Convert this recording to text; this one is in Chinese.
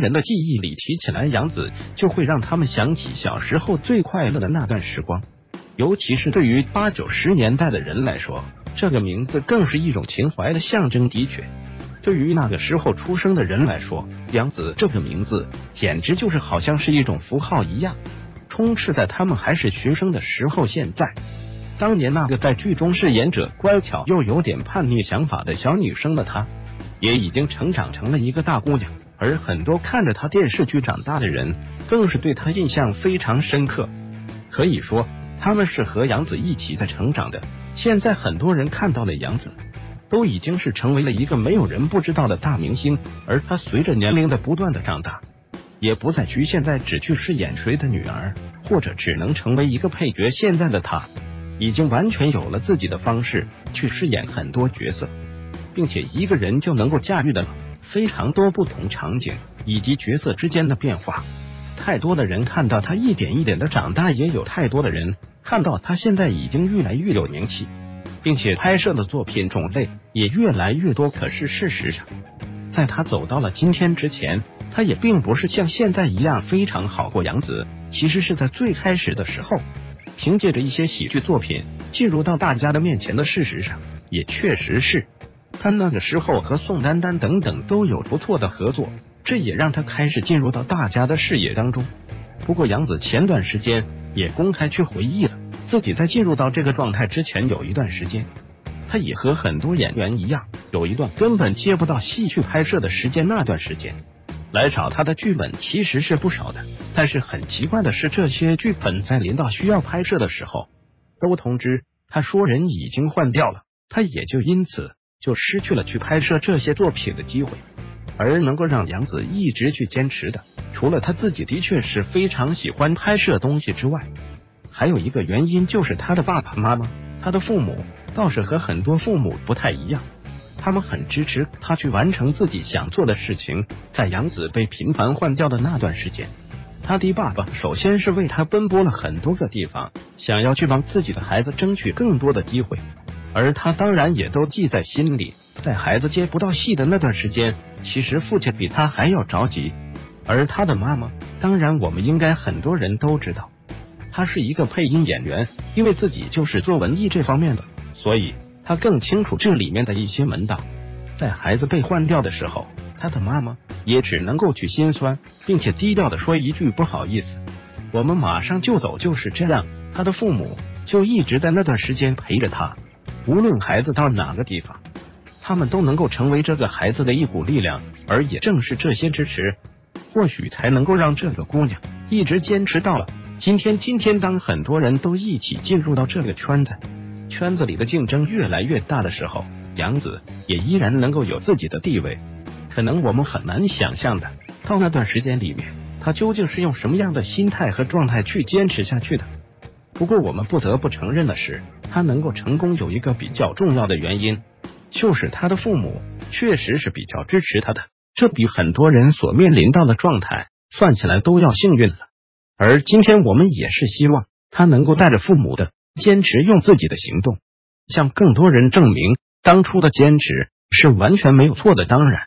当人的记忆里提起南洋子，就会让他们想起小时候最快乐的那段时光。尤其是对于80、90年代的人来说，这个名字更是一种情怀的象征。的确，对于那个时候出生的人来说，洋子这个名字简直就是好像是一种符号一样，充斥在他们还是学生的时候。现在，当年那个在剧中饰演者乖巧又有点叛逆想法的小女生的她，也已经成长成了一个大姑娘，而很多看着她电视剧长大的人，更是对她印象非常深刻。可以说，他们是和洋子一起在成长的。现在很多人看到了洋子，都已经是成为了一个没有人不知道的大明星，而她随着年龄的不断的长大，也不再局限在只去饰演谁的女儿，或者只能成为一个配角。现在的她，已经完全有了自己的方式去饰演很多角色，并且一个人就能够驾驭的非常多不同场景以及角色之间的变化。太多的人看到他一点一点的长大，也有太多的人看到他现在已经越来越有名气，并且拍摄的作品种类也越来越多。可是事实上，在他走到了今天之前，他也并不是像现在一样非常好过。洋子其实是在最开始的时候，凭借着一些喜剧作品进入到大家的面前的。事实上也确实是，他那个时候和宋丹丹等等都有不错的合作，这也让他开始进入到大家的视野当中。不过洋子前段时间也公开去回忆了，自己在进入到这个状态之前，有一段时间他也和很多演员一样，有一段根本接不到戏去拍摄的时间。那段时间来找他的剧本其实是不少的，但是很奇怪的是，这些剧本在临到需要拍摄的时候都通知他说人已经换掉了，他也就因此就失去了去拍摄这些作品的机会。而能够让洋子一直去坚持的，除了他自己的确是非常喜欢拍摄东西之外，还有一个原因就是他的爸爸妈妈。他的父母倒是和很多父母不太一样，他们很支持他去完成自己想做的事情。在洋子被频繁换掉的那段时间，他的爸爸首先是为他奔波了很多个地方，想要去帮自己的孩子争取更多的机会，而他当然也都记在心里。在孩子接不到戏的那段时间，其实父亲比他还要着急。而他的妈妈，当然我们应该很多人都知道，他是一个配音演员，因为自己就是做文艺这方面的，所以他更清楚这里面的一些门道。在孩子被换掉的时候，他的妈妈也只能够去心酸，并且低调的说一句不好意思，我们马上就走。就是这样，他的父母就一直在那段时间陪着他，无论孩子到哪个地方，他们都能够成为这个孩子的一股力量。而也正是这些支持，或许才能够让这个姑娘一直坚持到了今天。今天当很多人都一起进入到这个圈子，圈子里的竞争越来越大的时候，洋子也依然能够有自己的地位。可能我们很难想象的，到那段时间里面，她究竟是用什么样的心态和状态去坚持下去的。不过我们不得不承认的是，她能够成功有一个比较重要的原因，就是她的父母确实是比较支持她的，这比很多人所面临到的状态算起来都要幸运了。而今天我们也是希望她能够带着父母的坚持，用自己的行动向更多人证明当初的坚持是完全没有错的。当然